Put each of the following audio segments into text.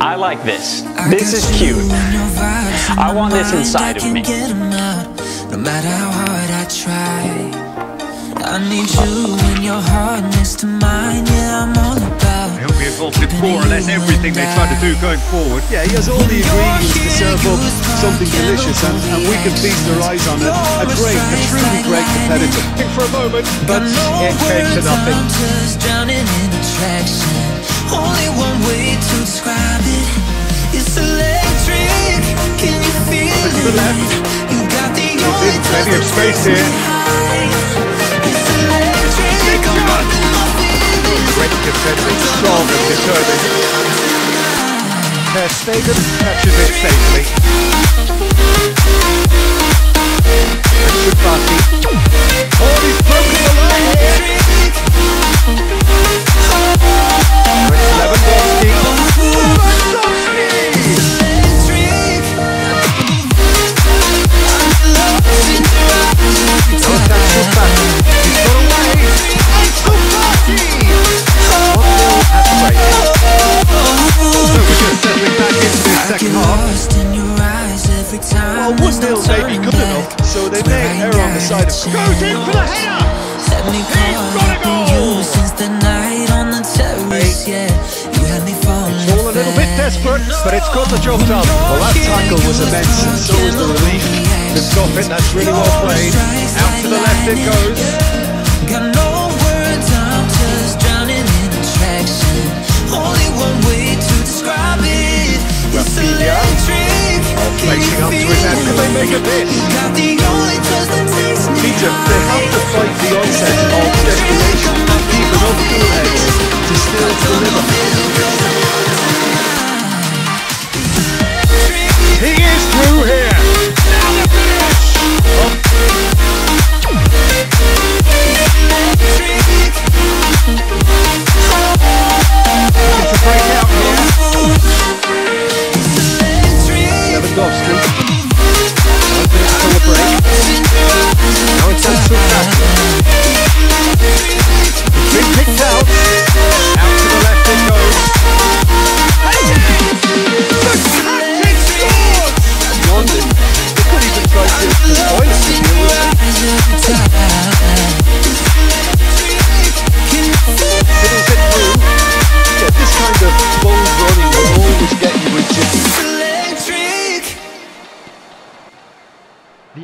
I like this. This is cute. I want this inside of me. No matter how hard I try, I need you and your hardness to mine. Yeah, I'm all about. He'll be involved in more or less everything they try to do going forward. Yeah, he has all the ingredients to serve up something delicious, and we can feast our eyes on it. A truly great competitor. For a moment, but it came to nothing. Drowning in attraction. Only one way to describe it. It's electric. Can you feel it? To the left. You got the only plenty of space here. It's electric. Great competitor, strong and determined. Ter Stegen catches it safely. And Shubati. Oh, he's broken the line here. It's Lewandowski. Lewandowski! Oh, that's Shubati. He's got away. It's Shubati! One-nil at the break. So we're just settling back into this second half. Well, 1-0 maybe good enough, so they made an error on the side of... Goes in for the header! He's got a goal! It's all a little bit desperate, but it's got the job done. Well, that tackle was immense, and so was the relief. The stop it, that's really well played. Out to the left it goes. Got no words, I'm just drowning in attraction. Only one way to describe it. Rafinha, facing up to his end, can they make a bit? Egypt, they have to fight the onset of desperation and keep it up to the legs to still deliver. He is through here! Now the finish! Oh. It's a break out here. Lewandowski. One minute till the break. Now it's on Shubati. Big picked out to the left it goes. Fantastic score! London, they could even try to avoid it to deal with it. Fiddles it through. Yeah, this kind of bold running will always get you in jitters. The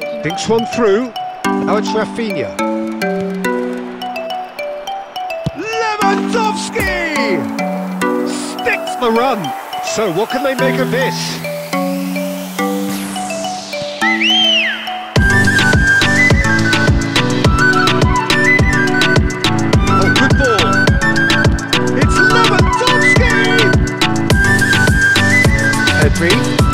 attendance thinks one through. Now it's Rafinha. Lewandowski! Sticks the run. So what can they make of this? Oh, good ball. It's Lewandowski! Every